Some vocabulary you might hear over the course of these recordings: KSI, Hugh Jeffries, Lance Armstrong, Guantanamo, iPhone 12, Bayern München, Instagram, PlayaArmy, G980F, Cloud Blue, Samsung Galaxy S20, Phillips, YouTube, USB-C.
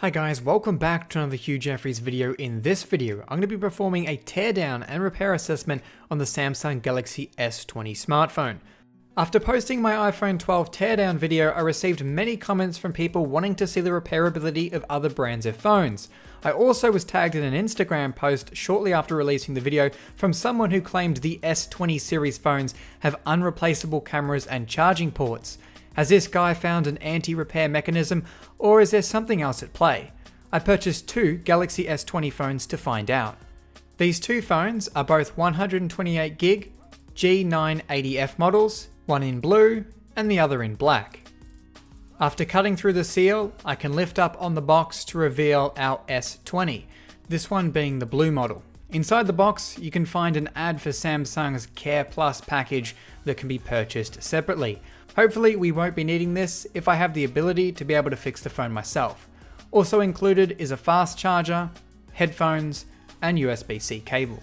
Hi guys, welcome back to another Hugh Jeffries video. In this video, I'm going to be performing a teardown and repair assessment on the Samsung Galaxy S20 smartphone. After posting my iPhone 12 teardown video, I received many comments from people wanting to see the repairability of other brands of phones. I also was tagged in an Instagram post shortly after releasing the video from someone who claimed the S20 series phones have unreplaceable cameras and charging ports. Has this guy found an anti-repair mechanism, or is there something else at play? I purchased two Galaxy S20 phones to find out. These two phones are both 128GB G980F models, one in blue and the other in black. After cutting through the seal, I can lift up on the box to reveal our S20, this one being the blue model. Inside the box, you can find an ad for Samsung's Care Plus package that can be purchased separately. Hopefully we won't be needing this if I have the ability to be able to fix the phone myself. Also included is a fast charger, headphones, and USB-C cable.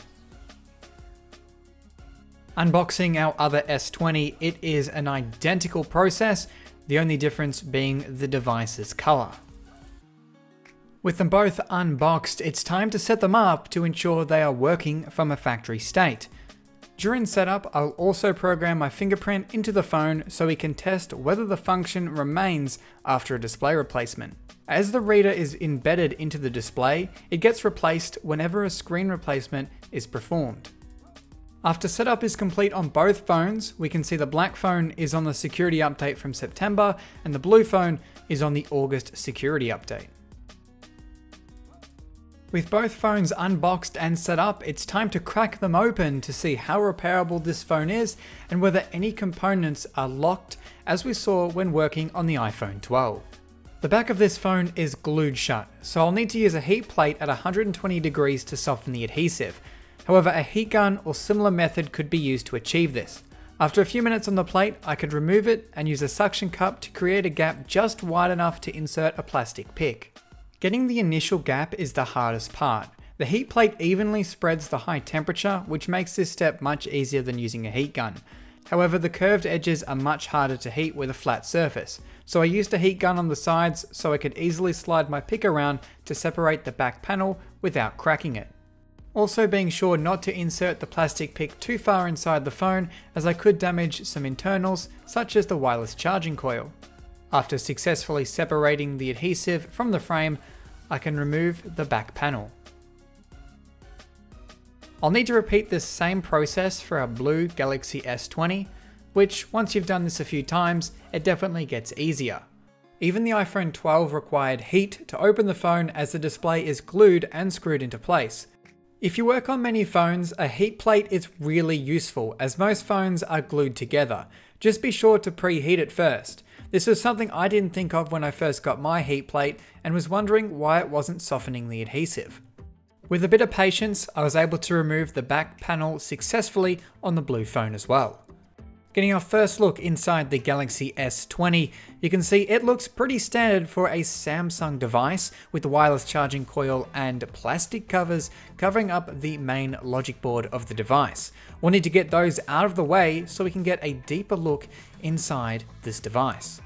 Unboxing our other S20, it is an identical process, the only difference being the device's color. With them both unboxed, it's time to set them up to ensure they are working from a factory state. During setup, I'll also program my fingerprint into the phone so we can test whether the function remains after a display replacement. As the reader is embedded into the display, it gets replaced whenever a screen replacement is performed. After setup is complete on both phones, we can see the black phone is on the security update from September and the blue phone is on the August security update. With both phones unboxed and set up, it's time to crack them open to see how repairable this phone is and whether any components are locked, as we saw when working on the iPhone 12. The back of this phone is glued shut, so I'll need to use a heat plate at 120 degrees to soften the adhesive. However, a heat gun or similar method could be used to achieve this. After a few minutes on the plate, I could remove it and use a suction cup to create a gap just wide enough to insert a plastic pick. Getting the initial gap is the hardest part. The heat plate evenly spreads the high temperature, which makes this step much easier than using a heat gun. However, the curved edges are much harder to heat with a flat surface, so I used a heat gun on the sides so I could easily slide my pick around to separate the back panel without cracking it. Also being sure not to insert the plastic pick too far inside the phone, as I could damage some internals, such as the wireless charging coil. After successfully separating the adhesive from the frame, I can remove the back panel. I'll need to repeat this same process for our blue Galaxy S20, which once you've done this a few times, it definitely gets easier. Even the iPhone 12 required heat to open the phone, as the display is glued and screwed into place. If you work on many phones, a heat plate is really useful, as most phones are glued together. Just be sure to preheat it first. This was something I didn't think of when I first got my heat plate and was wondering why it wasn't softening the adhesive. With a bit of patience, I was able to remove the back panel successfully on the blue phone as well. Getting our first look inside the Galaxy S20, you can see it looks pretty standard for a Samsung device, with the wireless charging coil and plastic covers covering up the main logic board of the device. We'll need to get those out of the way so we can get a deeper look inside this device.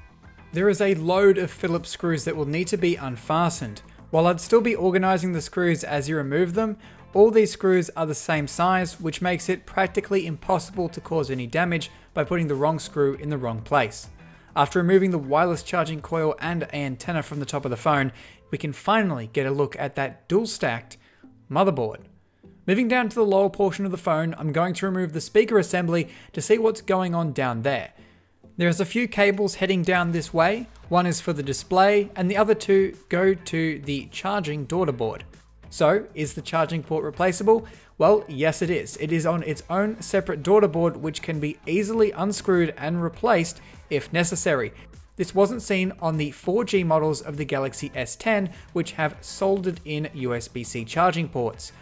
There is a load of Phillips screws that will need to be unfastened. While I'd still be organizing the screws as you remove them, all these screws are the same size, which makes it practically impossible to cause any damage by putting the wrong screw in the wrong place. After removing the wireless charging coil and antenna from the top of the phone, we can finally get a look at that dual stacked motherboard. Moving down to the lower portion of the phone, I'm going to remove the speaker assembly to see what's going on down there. There's a few cables heading down this way. One is for the display and the other two go to the charging daughter board. So, is the charging port replaceable? Well, yes it is. It is on its own separate daughter board, which can be easily unscrewed and replaced if necessary. This wasn't seen on the 4G models of the Galaxy S10, which have soldered in USB-C charging ports.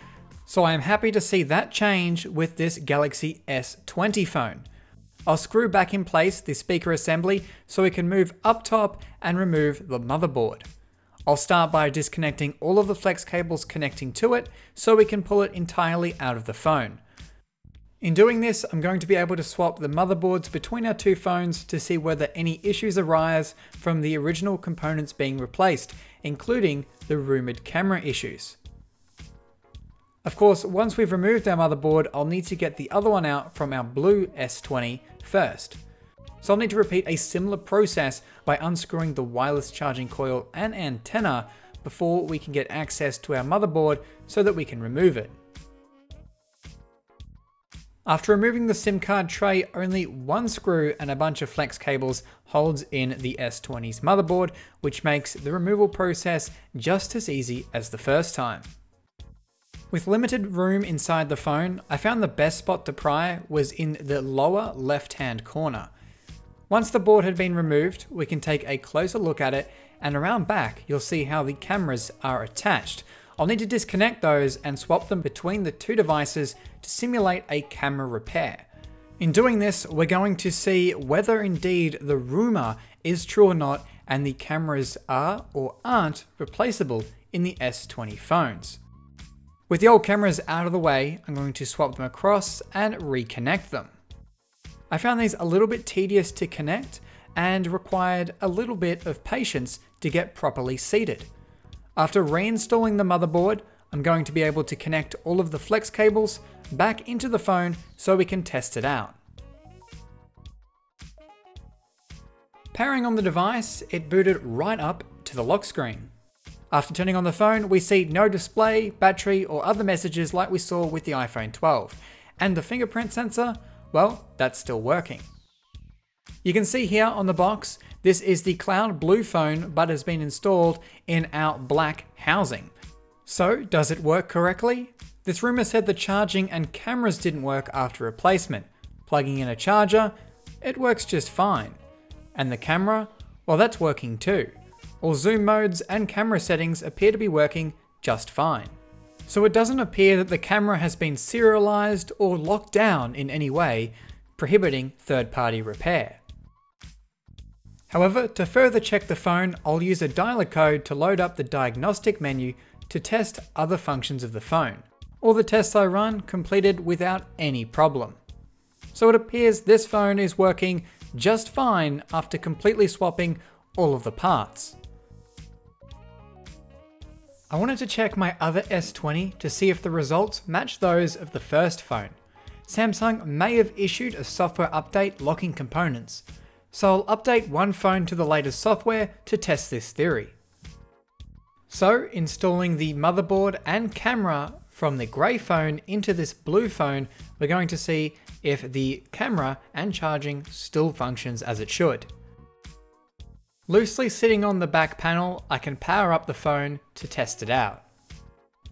So I am happy to see that change with this Galaxy S20 phone. I'll screw back in place the speaker assembly so we can move up top and remove the motherboard. I'll start by disconnecting all of the flex cables connecting to it so we can pull it entirely out of the phone. In doing this, I'm going to be able to swap the motherboards between our two phones to see whether any issues arise from the original components being replaced, including the rumored camera issues. Of course, once we've removed our motherboard, I'll need to get the other one out from our blue S20 first. So I'll need to repeat a similar process by unscrewing the wireless charging coil and antenna before we can get access to our motherboard so that we can remove it. After removing the SIM card tray, only one screw and a bunch of flex cables holds in the S20's motherboard, which makes the removal process just as easy as the first time. With limited room inside the phone, I found the best spot to pry was in the lower left-hand corner. Once the board had been removed, we can take a closer look at it, and around back, you'll see how the cameras are attached. I'll need to disconnect those and swap them between the two devices to simulate a camera repair. In doing this, we're going to see whether indeed the rumor is true or not, and the cameras are or aren't replaceable in the S20 phones. With the old cameras out of the way, I'm going to swap them across and reconnect them. I found these a little bit tedious to connect and required a little bit of patience to get properly seated. After reinstalling the motherboard, I'm going to be able to connect all of the flex cables back into the phone so we can test it out. Powering on the device, it booted right up to the lock screen. After turning on the phone, we see no display, battery, or other messages like we saw with the iPhone 12. And the fingerprint sensor, well, that's still working. You can see here on the box, this is the Cloud Blue phone, but has been installed in our black housing. So, does it work correctly? This rumor said the charging and cameras didn't work after replacement. Plugging in a charger, it works just fine. And the camera, well, that's working too. All zoom modes and camera settings appear to be working just fine. So it doesn't appear that the camera has been serialized or locked down in any way, prohibiting third-party repair. However, to further check the phone, I'll use a dialer code to load up the diagnostic menu to test other functions of the phone. All the tests I run completed without any problem. So it appears this phone is working just fine after completely swapping all of the parts. I wanted to check my other S20 to see if the results match those of the first phone. Samsung may have issued a software update locking components, so I'll update one phone to the latest software to test this theory. So, installing the motherboard and camera from the grey phone into this blue phone, we're going to see if the camera and charging still functions as it should. Loosely sitting on the back panel, I can power up the phone to test it out.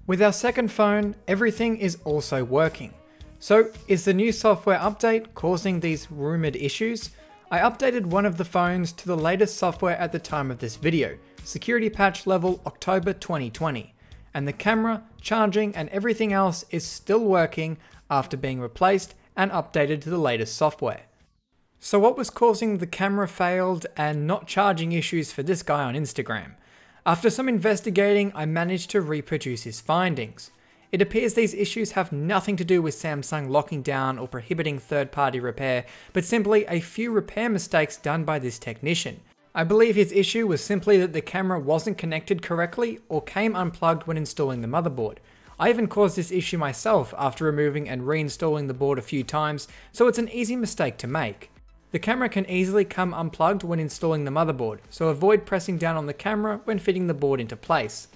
With our second phone, everything is also working. So, is the new software update causing these rumored issues? I updated one of the phones to the latest software at the time of this video, security patch level October 2020, and the camera, charging, and everything else is still working after being replaced and updated to the latest software. So what was causing the camera failed and not charging issues for this guy on Instagram? After some investigating, I managed to reproduce his findings. It appears these issues have nothing to do with Samsung locking down or prohibiting third-party repair, but simply a few repair mistakes done by this technician. I believe his issue was simply that the camera wasn't connected correctly or came unplugged when installing the motherboard. I even caused this issue myself after removing and reinstalling the board a few times, so it's an easy mistake to make. The camera can easily come unplugged when installing the motherboard, so avoid pressing down on the camera when fitting the board into place.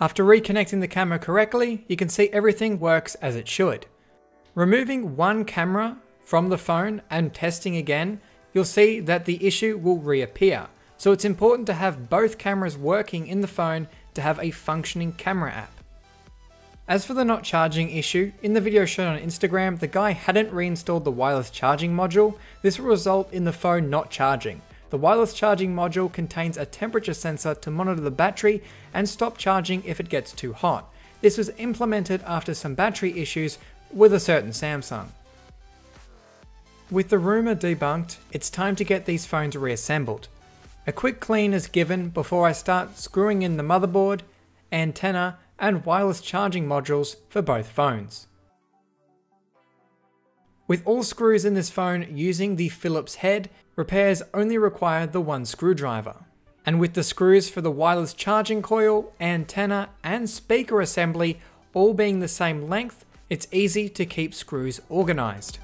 After reconnecting the camera correctly, you can see everything works as it should. Removing one camera from the phone and testing again, you'll see that the issue will reappear. So it's important to have both cameras working in the phone to have a functioning camera app. As for the not charging issue, in the video shown on Instagram, the guy hadn't reinstalled the wireless charging module. This will result in the phone not charging. The wireless charging module contains a temperature sensor to monitor the battery and stop charging if it gets too hot. This was implemented after some battery issues with a certain Samsung. With the rumor debunked, it's time to get these phones reassembled. A quick clean is given before I start screwing in the motherboard, antenna, and wireless charging modules for both phones. With all screws in this phone using the Phillips head, repairs only require the one screwdriver. And with the screws for the wireless charging coil, antenna, and speaker assembly all being the same length, it's easy to keep screws organized.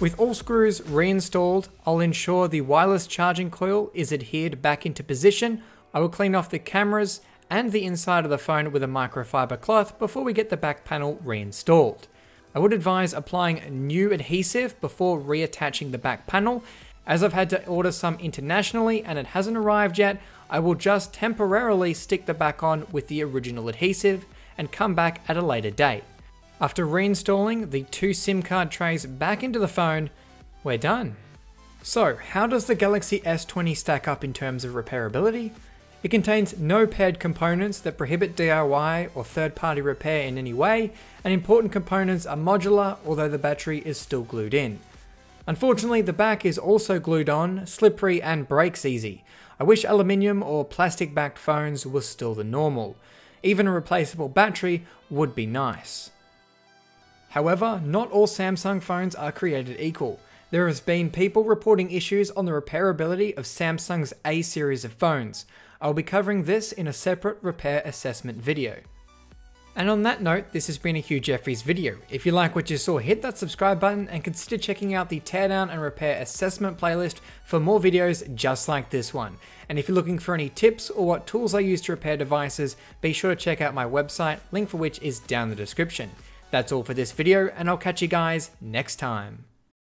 With all screws reinstalled, I'll ensure the wireless charging coil is adhered back into position. I will clean off the cameras and the inside of the phone with a microfiber cloth before we get the back panel reinstalled. I would advise applying new adhesive before reattaching the back panel. As I've had to order some internationally and it hasn't arrived yet, I will just temporarily stick the back on with the original adhesive and come back at a later date. After reinstalling the two SIM card trays back into the phone, we're done. So how does the Galaxy S20 stack up in terms of repairability? It contains no paired components that prohibit DIY or third-party repair in any way, and important components are modular, although the battery is still glued in. Unfortunately, the back is also glued on, slippery and breaks easy. I wish aluminium or plastic-backed phones were still the normal. Even a replaceable battery would be nice. However, not all Samsung phones are created equal. There has been people reporting issues on the repairability of Samsung's A series of phones. I'll be covering this in a separate repair assessment video. And on that note, this has been a Hugh Jeffries video. If you like what you saw, hit that subscribe button and consider checking out the Teardown and Repair Assessment playlist for more videos just like this one. And if you're looking for any tips or what tools I use to repair devices, be sure to check out my website, link for which is down the description. That's all for this video, and I'll catch you guys next time.